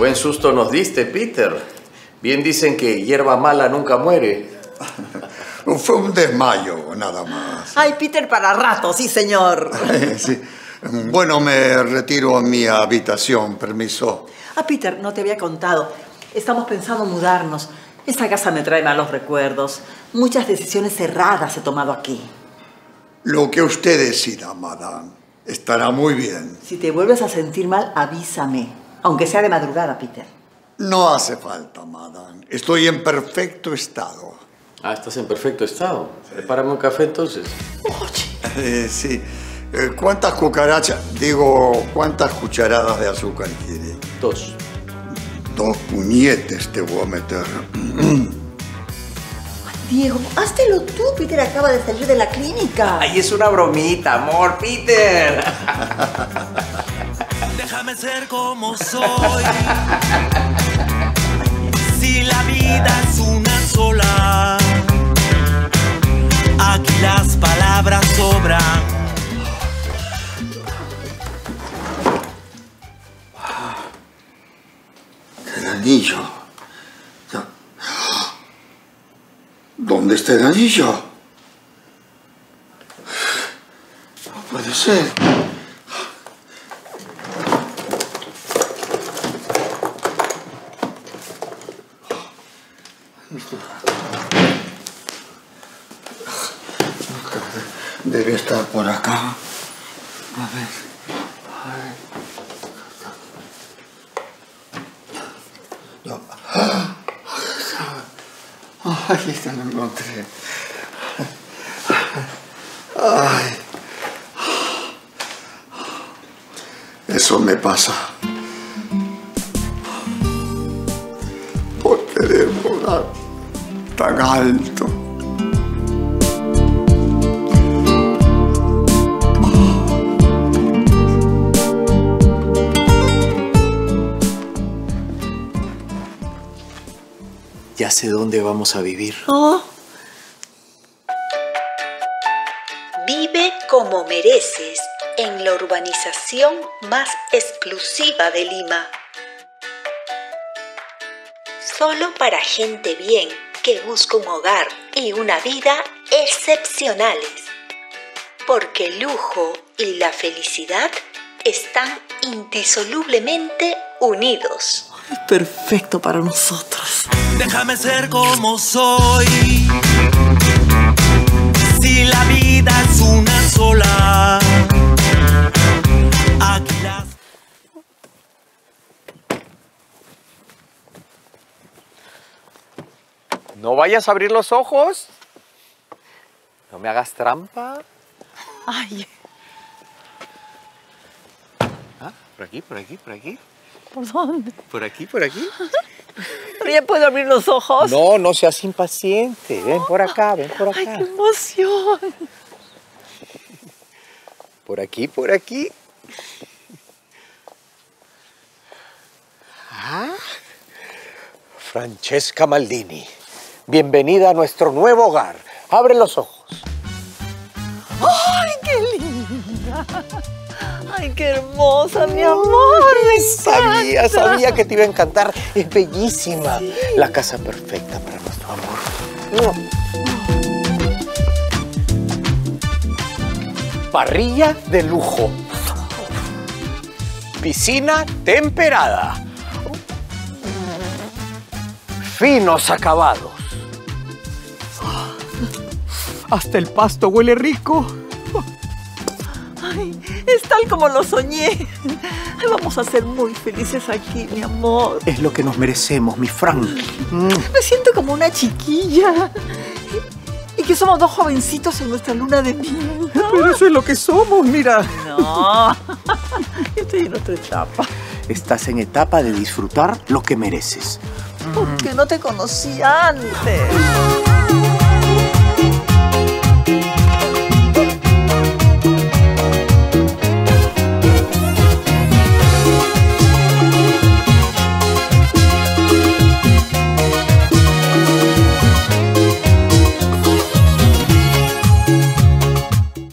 Buen susto nos diste, Peter. Bien dicen que hierba mala nunca muere. Fue un desmayo, nada más. Ay, Peter para rato, sí, señor. Sí. Bueno, me retiro a mi habitación, permiso. Ah, Peter, no te había contado. Estamos pensando mudarnos. Esta casa me trae malos recuerdos. Muchas decisiones erradas he tomado aquí. Lo que usted decida, madame, estará muy bien. Si te vuelves a sentir mal, avísame. Aunque sea de madrugada, Peter. No hace falta, madame. Estoy en perfecto estado. Ah, ¿estás en perfecto estado? Sí. Prepárame un café, entonces. Oye. Sí. ¿Cuántas cucarachas? Digo, ¿cuántas cucharadas de azúcar quiere? 2. 2 puñetes te voy a meter. Diego, háztelo tú. Peter acaba de salir de la clínica. Ay, es una bromita, amor, Peter. Déjame ser como soy. Si la vida es una sola, aquí las palabras sobran. Anillo. ¿Dónde está el anillo? No puede ser. Debe estar por acá. A ver. Aquí está, lo encontré. Ay. Eso me pasa por querer volar tan alto. Ya sé dónde vamos a vivir. Oh. Vive como mereces en la urbanización más exclusiva de Lima. Solo para gente bien que busca un hogar y una vida excepcionales. Porque el lujo y la felicidad están indisolublemente unidos. Es perfecto para nosotros. Déjame ser como soy. Si la vida es una sola, aquí las... No vayas a abrir los ojos. No me hagas trampa. Ay. Ah, por aquí, por aquí, por aquí. ¿Por dónde? ¿Por aquí, por aquí? ¿Pero ya puedo abrir los ojos? No, no seas impaciente. Ven por acá, ven por acá. ¡Ay, qué emoción! Por aquí, por aquí. ¿Ah? Francesca Maldini, bienvenida a nuestro nuevo hogar. Abre los ojos. ¡Ay, qué linda! ¡Ay, qué hermosa, mi amor! ¡Me encanta! Sabía que te iba a encantar. Es bellísima. Sí. La casa perfecta para nuestro amor. Parrilla de lujo. Piscina temperada. Finos acabados. Hasta el pasto huele rico. Ay, es tal como lo soñé. Vamos a ser muy felices aquí, mi amor. Es lo que nos merecemos, mi Fran. Me siento como una chiquilla. Y que somos 2 jovencitos en nuestra luna de miel. Pero eso es lo que somos, mira. No. Estoy en otra etapa. Estás en etapa de disfrutar lo que mereces. Porque no te conocí antes.